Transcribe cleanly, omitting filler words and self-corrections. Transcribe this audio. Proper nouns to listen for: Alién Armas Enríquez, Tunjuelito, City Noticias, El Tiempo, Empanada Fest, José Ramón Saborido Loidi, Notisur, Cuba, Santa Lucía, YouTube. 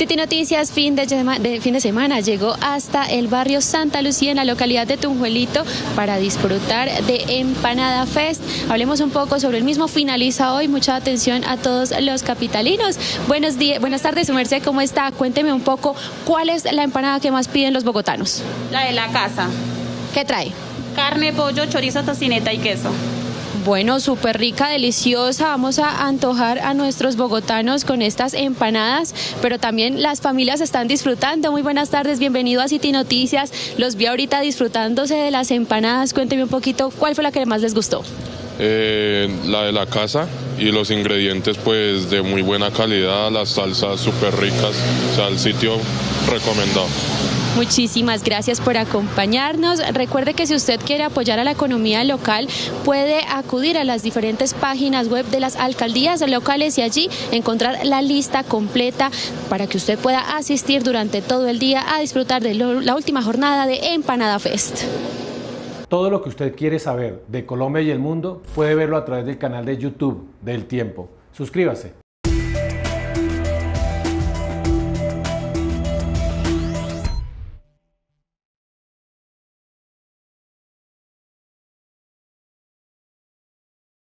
City Noticias fin de semana llegó hasta el barrio Santa Lucía en la localidad de Tunjuelito para disfrutar de Empanada Fest. Hablemos un poco sobre el mismo, finaliza hoy, mucha atención a todos los capitalinos. Buenos días, buenas tardes, su merced, ¿cómo está? Cuénteme un poco, ¿cuál es la empanada que más piden los bogotanos? La de la casa. ¿Qué trae? Carne, pollo, chorizo, tocineta y queso. Bueno, súper rica, deliciosa. Vamos a antojar a nuestros bogotanos con estas empanadas, pero también las familias están disfrutando. Muy buenas tardes, bienvenido a City Noticias. Los vi ahorita disfrutándose de las empanadas. Cuénteme un poquito, ¿cuál fue la que más les gustó? La de la casa, y los ingredientes pues de muy buena calidad, las salsas súper ricas, o sea, el sitio recomendado. Muchísimas gracias por acompañarnos. Recuerde que si usted quiere apoyar a la economía local, puede acudir a las diferentes páginas web de las alcaldías locales y allí encontrar la lista completa para que usted pueda asistir durante todo el día a disfrutar de la última jornada de Empanada Fest. Todo lo que usted quiere saber de Colombia y el mundo puede verlo a través del canal de YouTube de El Tiempo. Suscríbase.